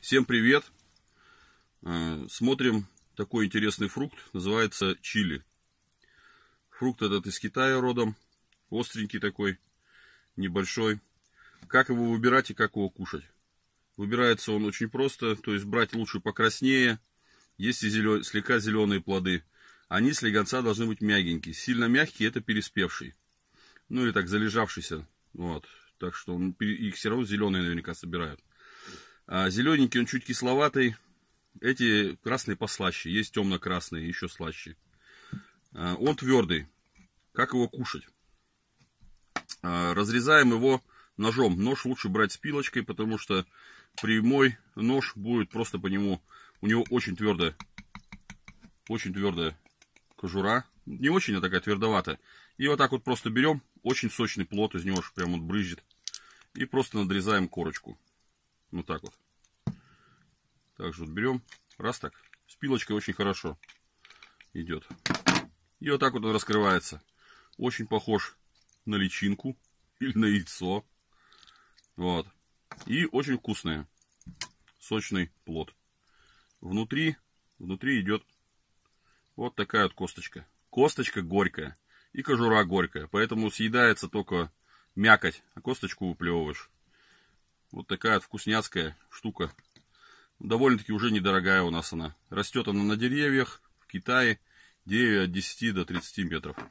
Всем привет! Смотрим такой интересный фрукт, называется чили. Фрукт этот из Китая родом, остренький такой, небольшой. Как его выбирать и как его кушать? Выбирается он очень просто, то есть брать лучше покраснее, есть и слегка зеленые плоды. Они слегонца должны быть мягенькие. Сильно мягкие — это переспевший, ну или так залежавшийся. Вот. Так что их все равно зеленые наверняка собирают. А зелененький он чуть кисловатый. Эти красные послаще. Есть темно-красные, еще слаще. Он твердый. Как его кушать? Разрезаем его ножом. Нож лучше брать с пилочкой, потому что прямой нож будет просто по нему. У него очень твердая кожура. Не очень, а такая твердоватая. И вот так вот просто берем. Очень сочный плод, из него прям вот брызжет. И просто надрезаем корочку. Вот так вот. Также вот берем. Раз так. С пилочкой очень хорошо идет. И вот так вот он раскрывается. Очень похож на личинку или на яйцо. Вот. И очень вкусный, сочный плод. Внутри идет вот такая вот косточка. Косточка горькая. И кожура горькая, поэтому съедается только мякоть, а косточку выплевываешь. Вот такая вот вкусняцкая штука. Довольно-таки уже недорогая у нас она. Растет она на деревьях в Китае, деревья от 10 до 30 метров.